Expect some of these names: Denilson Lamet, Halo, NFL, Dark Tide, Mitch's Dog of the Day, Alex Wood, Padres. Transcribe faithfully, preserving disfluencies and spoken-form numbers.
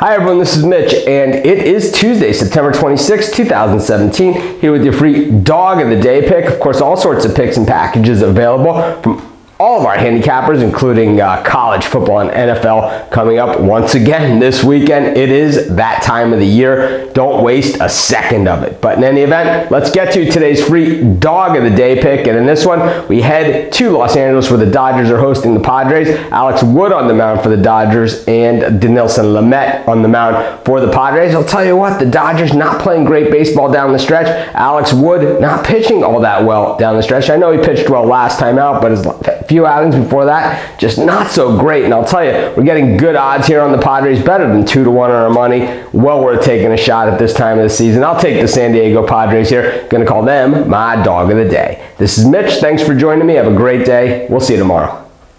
Hi everyone, this is Mitch, and it is Tuesday, September twenty-sixth, two thousand seventeen, here with your free Dog of the Day pick. Of course, all sorts of picks and packages available from all of our handicappers, including uh, college football and N F L, coming up once again this weekend. It is that time of the year. Don't waste a second of it. But in any event, let's get to today's free Dog of the Day pick. And in this one, we head to Los Angeles where the Dodgers are hosting the Padres. Alex Wood on the mound for the Dodgers and Denilson Lamet on the mound for the Padres. I'll tell you what, the Dodgers not playing great baseball down the stretch. Alex Wood not pitching all that well down the stretch. I know he pitched well last time out, but his few outings before that, just not so great. And I'll tell you, we're getting good odds here on the Padres, better than two to one on our money. Well worth taking a shot at this time of the season. I'll take the San Diego Padres here. Gonna call them my Dog of the Day. This is Mitch. Thanks for joining me. Have a great day. We'll see you tomorrow.